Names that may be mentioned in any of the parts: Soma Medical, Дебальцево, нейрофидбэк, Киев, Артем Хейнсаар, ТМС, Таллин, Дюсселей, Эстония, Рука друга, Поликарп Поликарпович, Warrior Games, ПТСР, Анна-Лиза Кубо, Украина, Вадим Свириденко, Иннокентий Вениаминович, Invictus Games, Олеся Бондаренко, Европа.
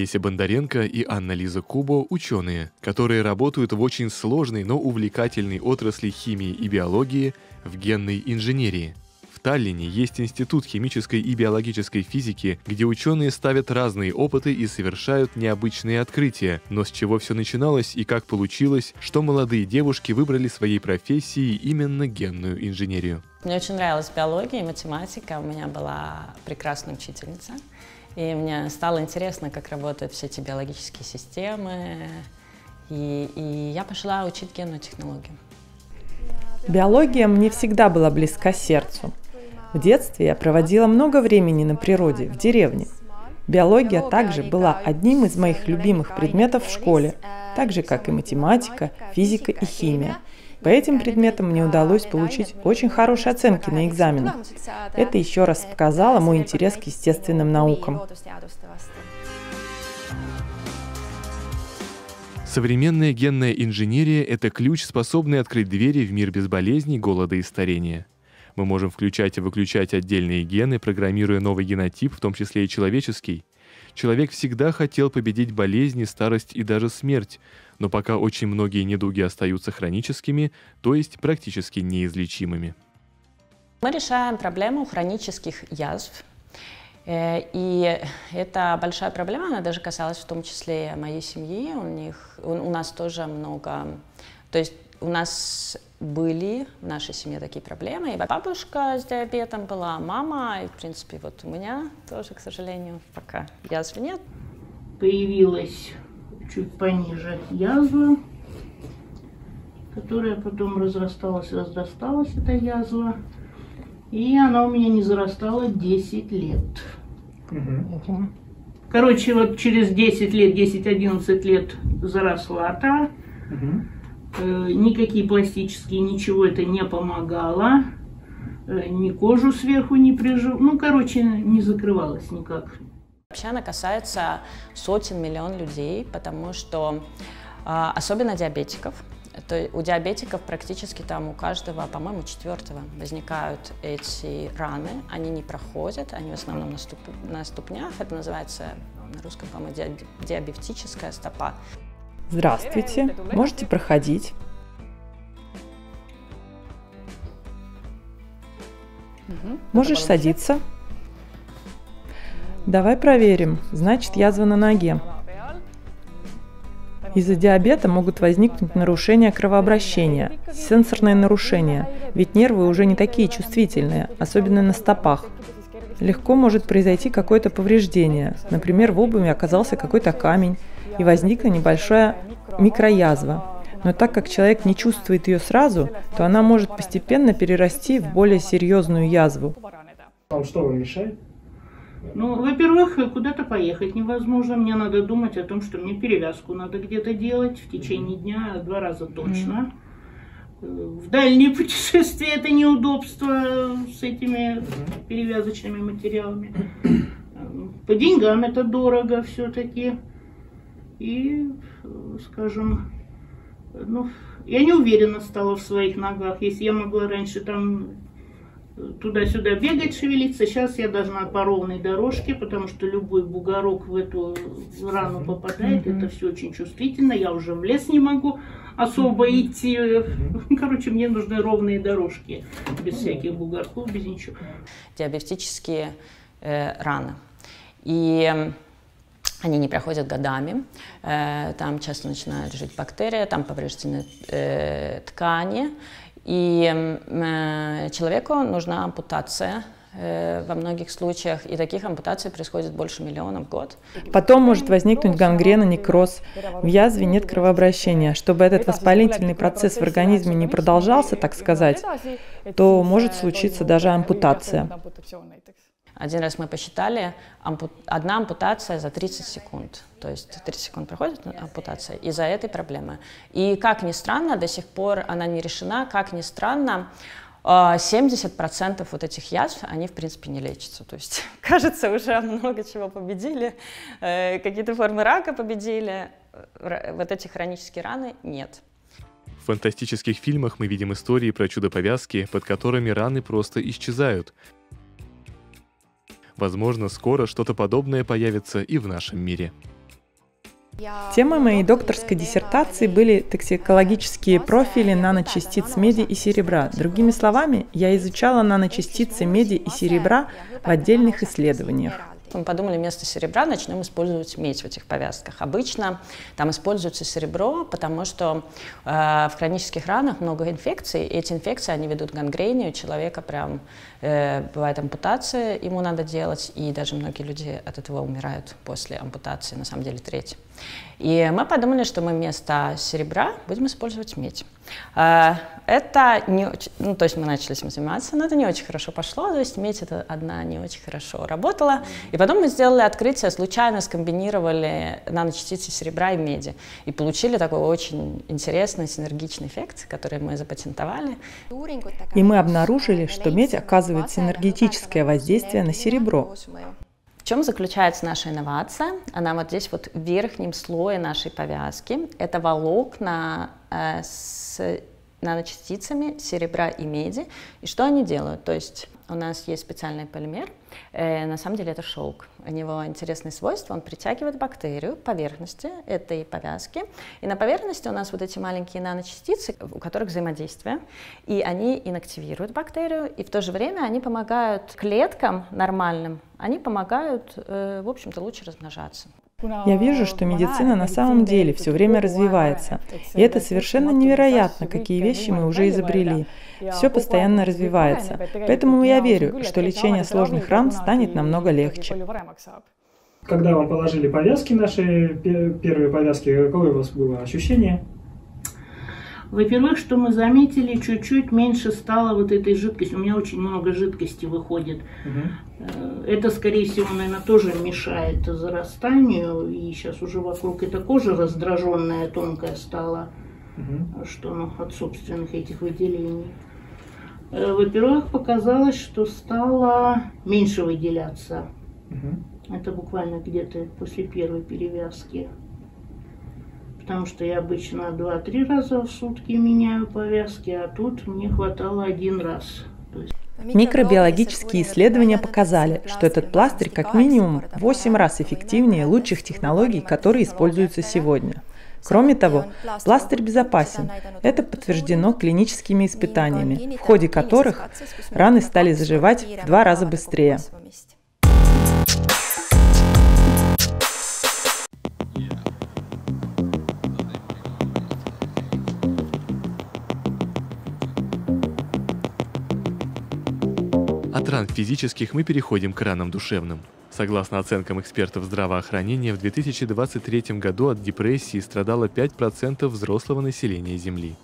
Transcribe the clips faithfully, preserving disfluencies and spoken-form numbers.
Олеся Бондаренко и Анна-Лиза Кубо – ученые, которые работают в очень сложной, но увлекательной отрасли химии и биологии в генной инженерии. В Таллине есть институт химической и биологической физики, где ученые ставят разные опыты и совершают необычные открытия, но с чего все начиналось и как получилось, что молодые девушки выбрали своей профессией именно генную инженерию. Мне очень нравилась биология и математика, у меня была прекрасная учительница, и мне стало интересно, как работают все эти биологические системы, и, и я пошла учить генную технологию. Биология мне всегда была близка сердцу. В детстве я проводила много времени на природе, в деревне. Биология также была одним из моих любимых предметов в школе, так же, как и математика, физика и химия. По этим предметам мне удалось получить очень хорошие оценки на экзаменах. Это еще раз показало мой интерес к естественным наукам. Современная генная инженерия – это ключ, способный открыть двери в мир без болезней, голода и старения. Мы можем включать и выключать отдельные гены, программируя новый генотип, в том числе и человеческий. Человек всегда хотел победить болезни, старость и даже смерть, но пока очень многие недуги остаются хроническими, то есть практически неизлечимыми. Мы решаем проблему хронических язв. И это большая проблема, она даже касалась в том числе моей семьи. У них, у, у нас тоже много... То есть у нас... были в нашей семье такие проблемы. И бабушка с диабетом была, мама, и, в принципе, вот у меня тоже, к сожалению, пока язвы нет. Появилась чуть пониже язва, которая потом разрасталась, разрасталась, эта язва. И она у меня не зарастала десять лет. Угу. Короче, вот через десять лет, десять-одиннадцать лет заросла та. Угу. Никакие пластические, ничего это не помогало, ни кожу сверху не прижил, ну, короче, не закрывалось никак. Вообще она касается сотен миллион людей, потому что, особенно диабетиков, то у диабетиков практически там у каждого, по-моему, четвертого возникают эти раны, они не проходят, они в основном на, ступ... на ступнях, это называется на русском, по-моему, диабетическая стопа. Здравствуйте, можете проходить. Угу. Можешь садиться. Давай проверим. Значит, язва на ноге. Из-за диабета могут возникнуть нарушения кровообращения, сенсорные нарушения, ведь нервы уже не такие чувствительные, особенно на стопах. Легко может произойти какое-то повреждение, например, в обуви оказался какой-то камень, и возникла небольшая микроязва. Но так как человек не чувствует ее сразу, то она может постепенно перерасти в более серьезную язву. Вам что вам мешает? Ну, во-первых, куда-то поехать невозможно. Мне надо думать о том, что мне перевязку надо где-то делать в течение дня два раза точно. В дальние путешествия это неудобство с этими перевязочными материалами. По деньгам это дорого все-таки. И, скажем, ну, я не уверена стала в своих ногах. Если я могла раньше там туда-сюда бегать, шевелиться, сейчас я должна по ровной дорожке, потому что любой бугорок в эту рану попадает. Mm-hmm. Это все очень чувствительно. Я уже в лес не могу особо mm-hmm. идти. Mm-hmm. Короче, мне нужны ровные дорожки, без всяких бугорков, без ничего. Диабетические э, раны. И... Они не проходят годами, там часто начинают жить бактерии, там повреждены э, ткани, и э, человеку нужна ампутация э, во многих случаях, и таких ампутаций происходит больше миллиона в год. Потом может возникнуть гангрена, некроз, в язве нет кровообращения. Чтобы этот воспалительный процесс в организме не продолжался, так сказать, то может случиться даже ампутация. Один раз мы посчитали, ампу... одна ампутация за тридцать секунд. То есть тридцать секунд проходит ампутация из-за этой проблемы. И как ни странно, до сих пор она не решена, как ни странно, семьдесят процентов вот этих язв, они в принципе не лечатся. То есть кажется, уже много чего победили, какие-то формы рака победили, вот эти хронические раны нет. В фантастических фильмах мы видим истории про чудо-повязки, под которыми раны просто исчезают. Возможно, скоро что-то подобное появится и в нашем мире. Темой моей докторской диссертации были токсикологические профили наночастиц меди и серебра. Другими словами, я изучала наночастицы меди и серебра в отдельных исследованиях. Мы подумали, вместо серебра начнем использовать медь в этих повязках. Обычно там используется серебро, потому что э, в хронических ранах много инфекций, и эти инфекции, они ведут к гангрене, у человека прям э, бывает ампутация, ему надо делать, и даже многие люди от этого умирают после ампутации, на самом деле треть. И мы подумали, что мы вместо серебра будем использовать медь. Это не очень, ну, то есть мы начали этим заниматься, но это не очень хорошо пошло, то есть медь это одна не очень хорошо работала. И потом мы сделали открытие, случайно скомбинировали наночастицы серебра и меди. И получили такой очень интересный синергичный эффект, который мы запатентовали. И мы обнаружили, что медь оказывает синергетическое воздействие на серебро. В чем заключается наша инновация? Она вот здесь вот в верхнем слое нашей повязки. Это волокна э, с наночастицами серебра и меди. И что они делают? То есть у нас есть специальный полимер, э, на самом деле это шелк. У него интересные свойства, он притягивает бактерию к поверхности этой повязки. И на поверхности у нас вот эти маленькие наночастицы, у которых взаимодействие. И они инактивируют бактерию, и в то же время они помогают клеткам нормальным, они помогают, э, в общем-то, лучше размножаться. Я вижу, что медицина на самом деле все время развивается. И это совершенно невероятно, какие вещи мы уже изобрели. Все постоянно развивается. Поэтому я верю, что лечение сложных ран станет намного легче. Когда вам положили повязки, наши первые повязки, какое у вас было ощущение? Во-первых, что мы заметили, чуть-чуть меньше стало вот этой жидкости. У меня очень много жидкости выходит. Угу. Это, скорее всего, наверное, тоже мешает зарастанию. И сейчас уже вокруг эта кожа раздраженная, тонкая стала, угу. что ну, от собственных этих выделений. Во-первых, показалось, что стало меньше выделяться. Угу. Это буквально где-то после первой перевязки. Потому что я обычно два-три раза в сутки меняю повязки, а тут мне хватало один раз. Микробиологические исследования показали, что этот пластырь как минимум в восемь раз эффективнее лучших технологий, которые используются сегодня. Кроме того, пластырь безопасен. Это подтверждено клиническими испытаниями, в ходе которых раны стали заживать в два раза быстрее. От ран физических мы переходим к ранам душевным. Согласно оценкам экспертов здравоохранения, в две тысячи двадцать третьем году от депрессии страдало пять процентов взрослого населения Земли.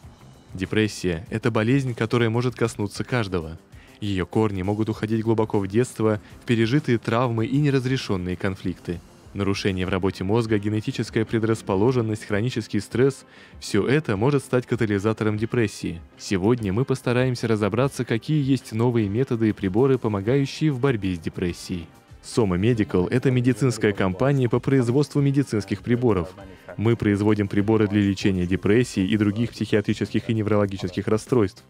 Депрессия – это болезнь, которая может коснуться каждого. Ее корни могут уходить глубоко в детство, в пережитые травмы и неразрешенные конфликты. Нарушение в работе мозга, генетическая предрасположенность, хронический стресс – все это может стать катализатором депрессии. Сегодня мы постараемся разобраться, какие есть новые методы и приборы, помогающие в борьбе с депрессией. Soma Medical – это медицинская компания по производству медицинских приборов. Мы производим приборы для лечения депрессии и других психиатрических и неврологических расстройств.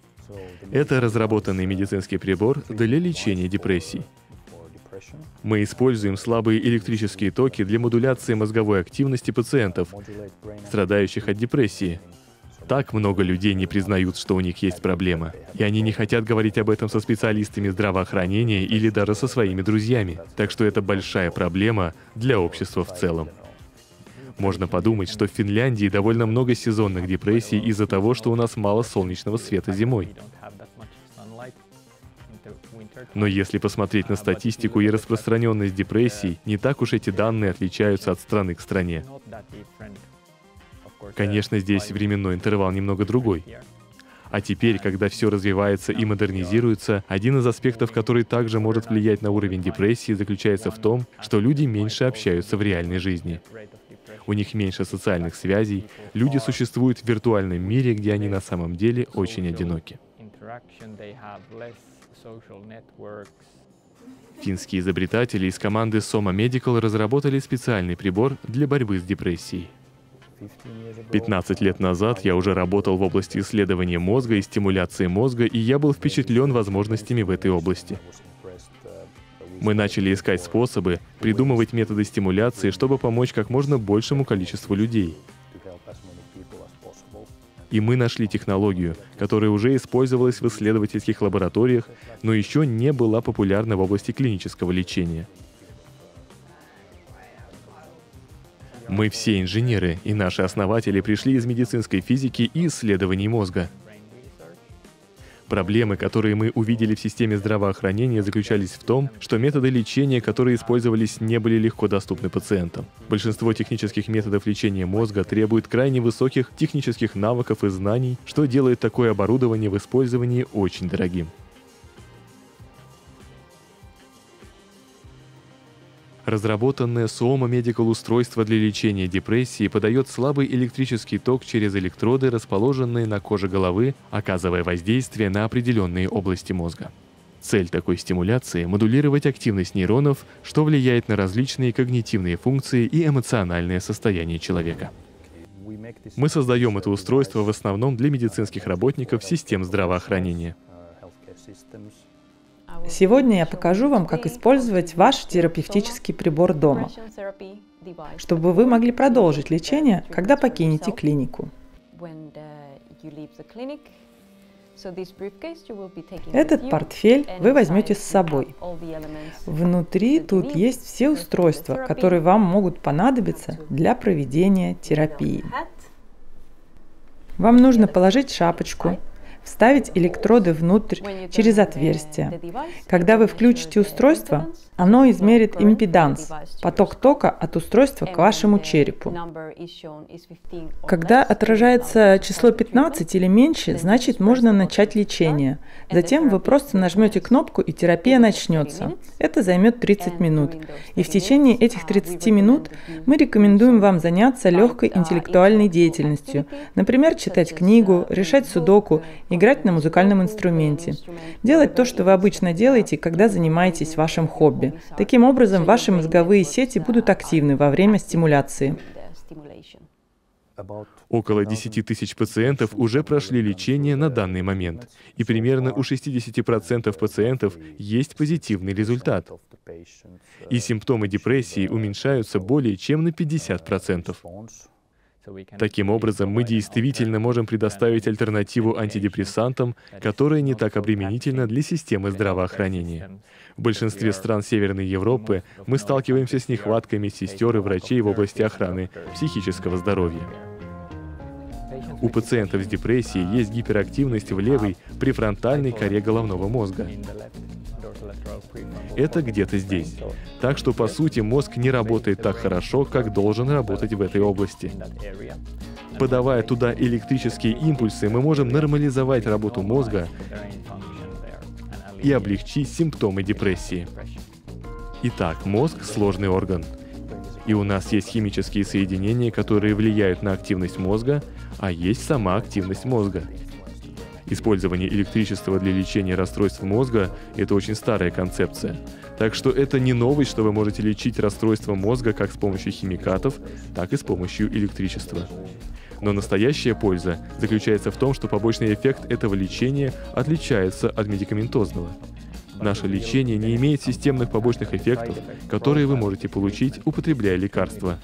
Это разработанный медицинский прибор для лечения депрессий. Мы используем слабые электрические токи для модуляции мозговой активности пациентов, страдающих от депрессии. Так много людей не признают, что у них есть проблема, и они не хотят говорить об этом со специалистами здравоохранения или даже со своими друзьями. Так что это большая проблема для общества в целом. Можно подумать, что в Финляндии довольно много сезонных депрессий из-за того, что у нас мало солнечного света зимой. Но если посмотреть на статистику и распространенность депрессий, не так уж эти данные отличаются от страны к стране. Конечно, здесь временной интервал немного другой. А теперь, когда все развивается и модернизируется, один из аспектов, который также может влиять на уровень депрессии, заключается в том, что люди меньше общаются в реальной жизни. У них меньше социальных связей, люди существуют в виртуальном мире, где они на самом деле очень одиноки. Финские изобретатели из команды Soma Medical разработали специальный прибор для борьбы с депрессией. пятнадцать лет назад я уже работал в области исследования мозга и стимуляции мозга, и я был впечатлен возможностями в этой области. Мы начали искать способы, придумывать методы стимуляции, чтобы помочь как можно большему количеству людей. И мы нашли технологию, которая уже использовалась в исследовательских лабораториях, но еще не была популярна в области клинического лечения. Мы все инженеры, и наши основатели пришли из медицинской физики и исследований мозга. Проблемы, которые мы увидели в системе здравоохранения, заключались в том, что методы лечения, которые использовались, не были легко доступны пациентам. Большинство технических методов лечения мозга требует крайне высоких технических навыков и знаний, что делает такое оборудование в использовании очень дорогим. Разработанное Soma Medical устройство для лечения депрессии подает слабый электрический ток через электроды, расположенные на коже головы, оказывая воздействие на определенные области мозга. Цель такой стимуляции – модулировать активность нейронов, что влияет на различные когнитивные функции и эмоциональное состояние человека. Мы создаем это устройство в основном для медицинских работников систем здравоохранения. Сегодня я покажу вам, как использовать ваш терапевтический прибор дома, чтобы вы могли продолжить лечение, когда покинете клинику. Этот портфель вы возьмете с собой. Внутри тут есть все устройства, которые вам могут понадобиться для проведения терапии. Вам нужно положить шапочку, вставить электроды внутрь через отверстие. Когда вы включите устройство, оно измерит импеданс, поток тока от устройства к вашему черепу. Когда отражается число пятнадцать или меньше, значит можно начать лечение. Затем вы просто нажмете кнопку, и терапия начнется. Это займет тридцать минут. И в течение этих тридцати минут мы рекомендуем вам заняться легкой интеллектуальной деятельностью. Например, читать книгу, решать судоку, играть на музыкальном инструменте, делать то, что вы обычно делаете, когда занимаетесь вашим хобби. Таким образом, ваши мозговые сети будут активны во время стимуляции. Около десяти тысяч пациентов уже прошли лечение на данный момент, и примерно у шестидесяти процентов пациентов есть позитивный результат. И симптомы депрессии уменьшаются более чем на пятьдесят процентов. Таким образом, мы действительно можем предоставить альтернативу антидепрессантам, которая не так обременительна для системы здравоохранения. В большинстве стран Северной Европы мы сталкиваемся с нехваткой медсестер и врачей в области охраны психического здоровья. У пациентов с депрессией есть гиперактивность в левой префронтальной коре головного мозга. Это где-то здесь. Так что, по сути, мозг не работает так хорошо, как должен работать в этой области. Подавая туда электрические импульсы, мы можем нормализовать работу мозга и облегчить симптомы депрессии. Итак, мозг — сложный орган. И у нас есть химические соединения, которые влияют на активность мозга, а есть сама активность мозга. Использование электричества для лечения расстройств мозга – это очень старая концепция. Так что это не новость, что вы можете лечить расстройство мозга как с помощью химикатов, так и с помощью электричества. Но настоящая польза заключается в том, что побочный эффект этого лечения отличается от медикаментозного. Наше лечение не имеет системных побочных эффектов, которые вы можете получить, употребляя лекарства.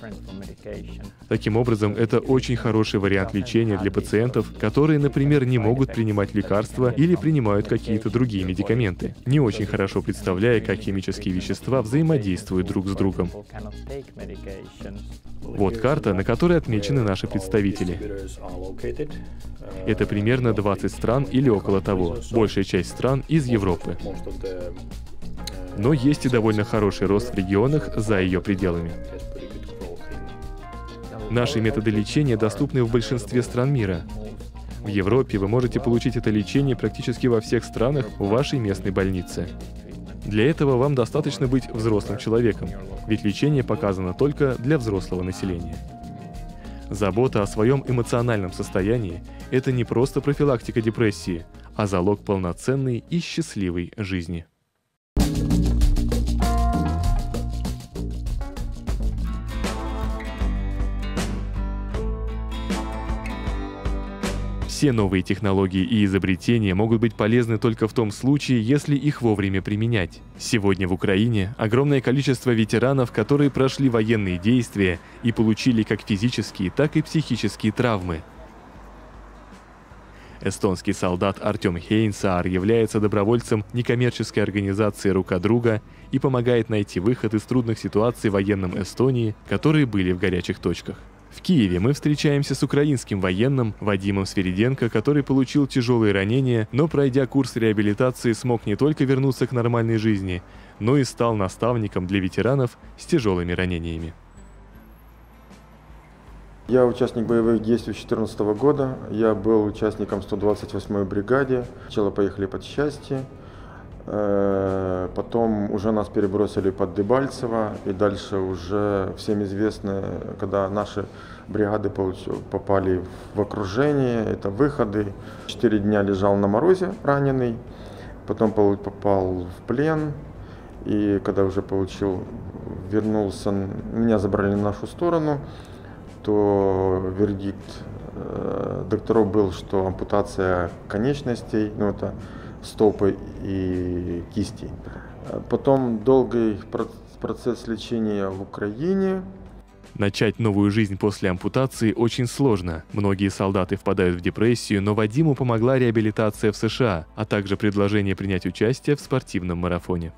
Таким образом, это очень хороший вариант лечения для пациентов, которые, например, не могут принимать лекарства или принимают какие-то другие медикаменты, не очень хорошо представляя, как химические вещества взаимодействуют друг с другом. Вот карта, на которой отмечены наши представители. Это примерно двадцать стран или около того, большая часть стран из Европы. Но есть и довольно хороший рост в регионах за ее пределами. Наши методы лечения доступны в большинстве стран мира. В Европе вы можете получить это лечение практически во всех странах в вашей местной больнице. Для этого вам достаточно быть взрослым человеком, ведь лечение показано только для взрослого населения. Забота о своем эмоциональном состоянии – это не просто профилактика депрессии, а залог полноценной и счастливой жизни. Все новые технологии и изобретения могут быть полезны только в том случае, если их вовремя применять. Сегодня в Украине огромное количество ветеранов, которые прошли военные действия и получили как физические, так и психические травмы. Эстонский солдат Артем Хейнсаар является добровольцем некоммерческой организации «Рука друга» и помогает найти выход из трудных ситуаций военным Эстонии, которые были в горячих точках. В Киеве мы встречаемся с украинским военным Вадимом Свириденко, который получил тяжелые ранения, но, пройдя курс реабилитации, смог не только вернуться к нормальной жизни, но и стал наставником для ветеранов с тяжелыми ранениями. Я участник боевых действий две тысячи четырнадцатого года, я был участником сто двадцать восьмой бригады, сначала поехали под Счастье, потом уже нас перебросили под Дебальцево, и дальше уже всем известно, когда наши бригады попали в окружение, это выходы. Четыре дня лежал на морозе раненый, потом попал в плен, и когда уже получил, вернулся, меня забрали на нашу сторону, то вердикт э, докторов был, что ампутация конечностей, ну это стопы и кисти. Потом долгий процесс лечения в Украине. Начать новую жизнь после ампутации очень сложно. Многие солдаты впадают в депрессию, но Вадиму помогла реабилитация в США, а также предложение принять участие в спортивном марафоне.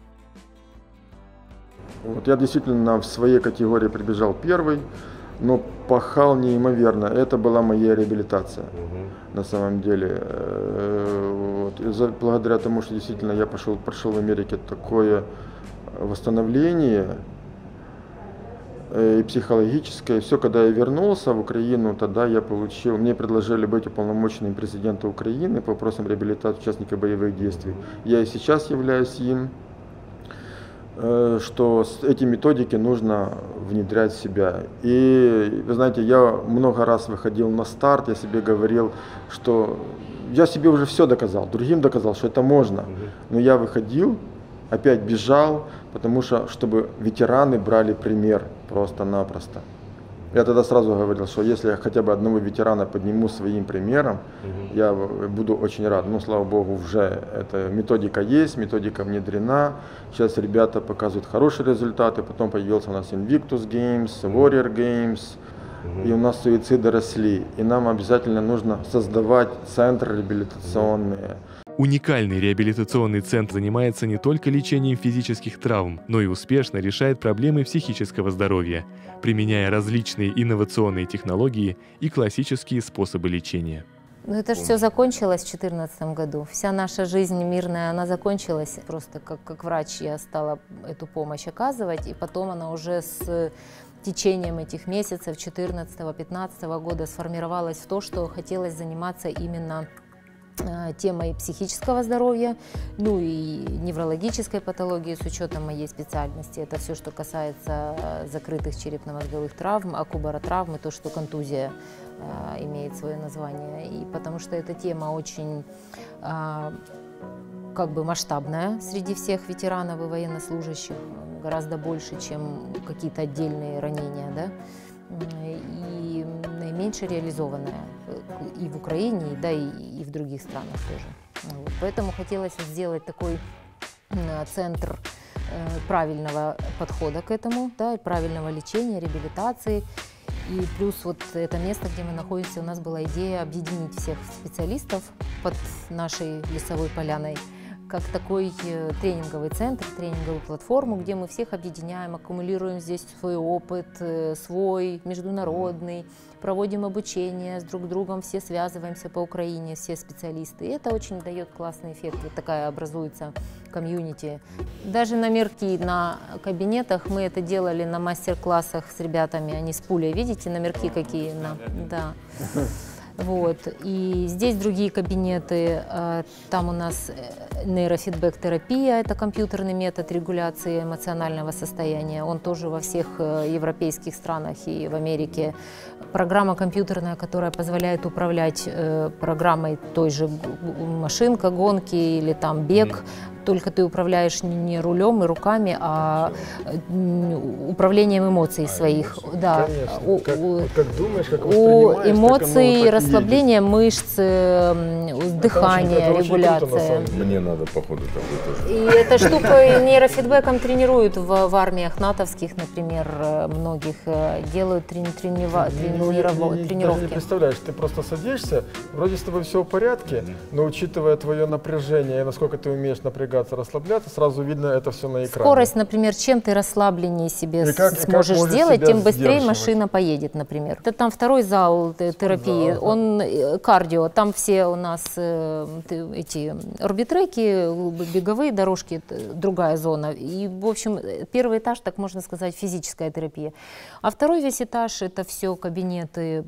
Вот я действительно в своей категории прибежал первый. Но пахал неимоверно. Это была моя реабилитация, угу. На самом деле. Вот. И за, благодаря тому, что действительно я пошел, прошел в Америке такое восстановление и психологическое. И все, когда я вернулся в Украину, тогда я получил, мне предложили быть уполномоченным президента Украины по вопросам реабилитации участников боевых действий. Я и сейчас являюсь им. Что эти методики нужно внедрять в себя. И, вы знаете, я много раз выходил на старт, я себе говорил, что я себе уже все доказал, другим доказал, что это можно. Но я выходил, опять бежал, потому что, чтобы ветераны брали пример просто-напросто. Я тогда сразу говорил, что если я хотя бы одного ветерана подниму своим примером, угу. Я буду очень рад. Ну, слава богу, уже эта методика есть, методика внедрена. Сейчас ребята показывают хорошие результаты. Потом появился у нас Invictus Games, Warrior Games. Угу. И у нас суициды росли. И нам обязательно нужно создавать центры реабилитационные. Уникальный реабилитационный центр занимается не только лечением физических травм, но и успешно решает проблемы психического здоровья, применяя различные инновационные технологии и классические способы лечения. Ну это же все закончилось в две тысячи четырнадцатом году. Вся наша жизнь мирная, она закончилась. Просто как, как врач я стала эту помощь оказывать, и потом она уже с течением этих месяцев две тысячи четырнадцатого — две тысячи пятнадцатого года сформировалась в то, что хотелось заниматься именно темой психического здоровья, ну и неврологической патологии с учетом моей специальности. Это все, что касается закрытых черепно-мозговых травм, акубаротравмы, то, что контузия а, имеет свое название. И потому что эта тема очень а, как бы масштабная среди всех ветеранов и военнослужащих, гораздо больше, чем какие-то отдельные ранения, да? И наименьше реализованная и в Украине, да, и, и в других странах тоже. Вот. Поэтому хотелось сделать такой центр э, правильного подхода к этому, да, и правильного лечения, реабилитации. И плюс вот это место, где мы находимся, у нас была идея объединить всех специалистов под нашей лесовой поляной, как такой тренинговый центр, тренинговую платформу, где мы всех объединяем, аккумулируем здесь свой опыт, свой, международный, проводим обучение, с друг другом все связываемся по Украине, все специалисты. И это очень дает классный эффект, вот такая образуется комьюнити. Даже номерки на кабинетах мы это делали на мастер-классах с ребятами, они с пулей, видите, номерки какие? На, да. Вот. И здесь другие кабинеты, там у нас нейрофидбэк-терапия, это компьютерный метод регуляции эмоционального состояния, он тоже во всех европейских странах и в Америке. Программа компьютерная, которая позволяет управлять программой той же машинка, гонки или там бег, только ты управляешь не рулем и руками, а управлением эмоций а, своих. Эмоции. Да. У, как, вот как думаешь, как воспринимаешь, у эмоций, расслабление мышц, дыхание, это очень, это регуляция. Очень круто, на самом... Мне надо, походу, там тоже. И эта штука нейрофидбэком тренируют в, в армиях натовских, например, многих делают трени трени трени тренировки. Ты не представляешь, ты просто садишься, вроде с тобой все в порядке, но учитывая твое напряжение и насколько ты умеешь напрягаться, расслабляться, сразу видно это все на экране. Скорость, например, чем ты расслабленнее себе как, сможешь сделать, тем быстрее машина поедет, например. Это там второй зал терапии, зал, он да. кардио, там все у нас э, эти орбитреки, беговые дорожки, другая зона. И, в общем, первый этаж, так можно сказать, физическая терапия. А второй весь этаж — это все кабинеты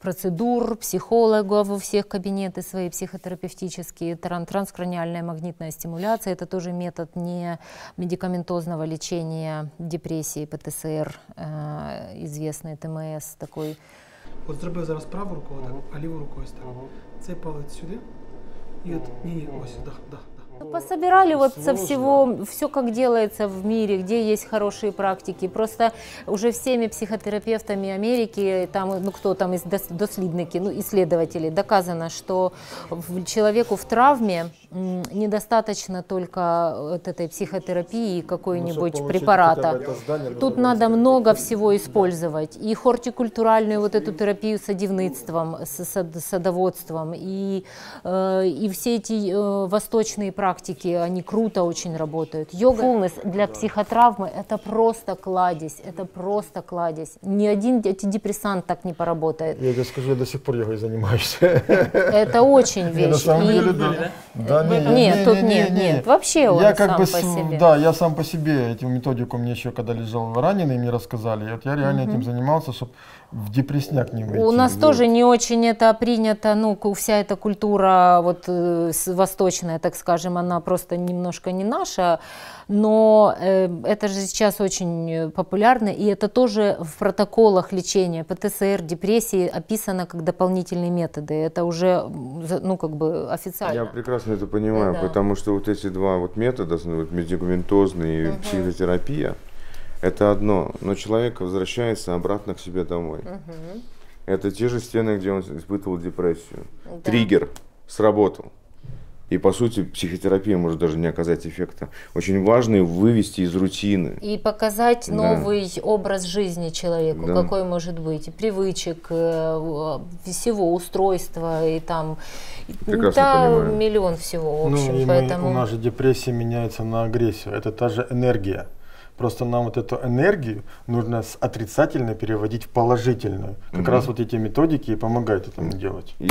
процедур, психологов, у всех кабинеты свои психотерапевтические, транскраниальная магнитная стимуляция. Это тоже метод не медикаментозного лечения депрессии, ПТСР, э, известный ТМС такой. Вот зробив зараз праву руку, так, а ліву рукою став. Цей палець сюди, і от, ні, ось, да, да. Пособирали вот со всего, все как делается в мире, где есть хорошие практики. Просто уже всеми психотерапевтами Америки, там, ну кто там, доследники, ну, исследователи, доказано, что человеку в травме недостаточно только вот этой психотерапии и какой-нибудь препарата. Тут надо много всего использовать. И хортикультуральную вот эту терапию с садоводством, с садоводством, и, и все эти восточные практики. Практики, они круто очень работают. Йога для психотравмы — это просто кладезь, это просто кладезь. Ни один антидепрессант так не поработает. Я тебе скажу, я до сих пор йогой занимаюсь. Это очень вещь. Нет, тут нет, нет. Вообще он сам по себе. Да, я сам по себе этим методику, мне еще когда лежал раненый, мне рассказали. Я реально этим занимался, чтобы в депрессняк не выйти. У нас тоже не очень это принято, ну, вся эта культура вот восточная, так скажем, она просто немножко не наша, но э, это же сейчас очень популярно, и это тоже в протоколах лечения ПТСР, депрессии описано как дополнительные методы. Это уже, ну, как бы официально. Я прекрасно это понимаю, да. Потому что вот эти два вот метода, вот медикаментозная и угу. психотерапия, это одно, но человек возвращается обратно к себе домой. Угу. Это те же стены, где он испытывал депрессию. Да. Триггер сработал. И, по сути, психотерапия может даже не оказать эффекта. Очень важно вывести из рутины. И показать да. новый образ жизни человеку, да. какой может быть. И привычек, всего устройства, и там да, миллион всего. В общем, ну, поэтому... мы, у нас же депрессия меняется на агрессию. Это та же энергия. Просто нам вот эту энергию нужно с отрицательной переводить в положительную. Как угу. раз вот эти методики и помогают этому делать. И...